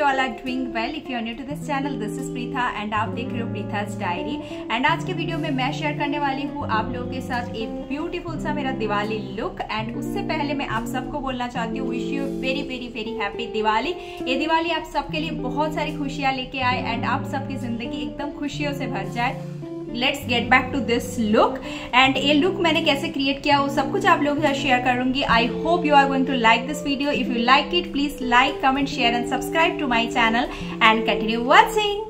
you all are doing well. If you are new to this channel, this is Preetha and आप देख रहे हो Preetha's Diary. And आज के video में मैं शेयर करने वाली हूँ आप लोगों के साथ एक ब्यूटीफुल सा मेरा दिवाली लुक. एंड उससे पहले मैं आप सबको बोलना चाहती हूँ wish you very very very happy Diwali. ये दिवाली आप सबके लिए बहुत सारी खुशियाँ लेके आए एंड आप सबकी जिंदगी एकदम खुशियों से भर जाए. Let's get back to this look. And ये लुक मैंने कैसे क्रिएट किया वो सब कुछ आप लोगों के साथ शेयर करूंगी. I hope you are going to like this video. If you like it please like comment share and subscribe to my channel and continue watching.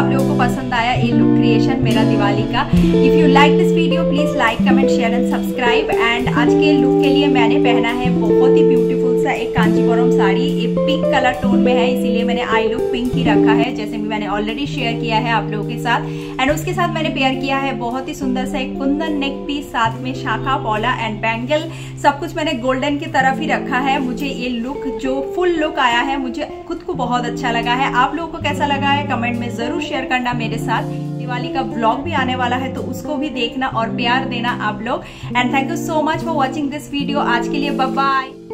आप लोगों को पसंद आया ये लुक क्रिएशन मेरा दिवाली का। If you like this video please like, comment, share and subscribe. And आज के लुक के लिए मैंने पहना है बहुत ही ब्यूटीफुल सा एक कांचीपोरम साड़ी। ये पिंक कलर टोन में है, इसीलिए मैंने आई लुक पिंक ही रखा है, जैसे भी मैंने ऑलरेडी शेयर किया है आप लोगों के साथ। एंड उसके साथ मैंने पेयर किया है बहुत ही सुंदर सा एक कुंदन नेक पीस, साथ में शाखा, पौला एंड बैंगल, सब कुछ मैंने गोल्डन की तरफ ही रखा है। मुझे ये लुक जो फुल लुक आया है मुझे खुद को बहुत अच्छा लगा है। आप लोगों को कैसा लगा है कमेंट में जरूर शेयर करना मेरे साथ। दिवाली का व्लॉग भी आने वाला है तो उसको भी देखना और प्यार देना आप लोग। And thank you so much for watching this video. आज के लिए बाय बाय।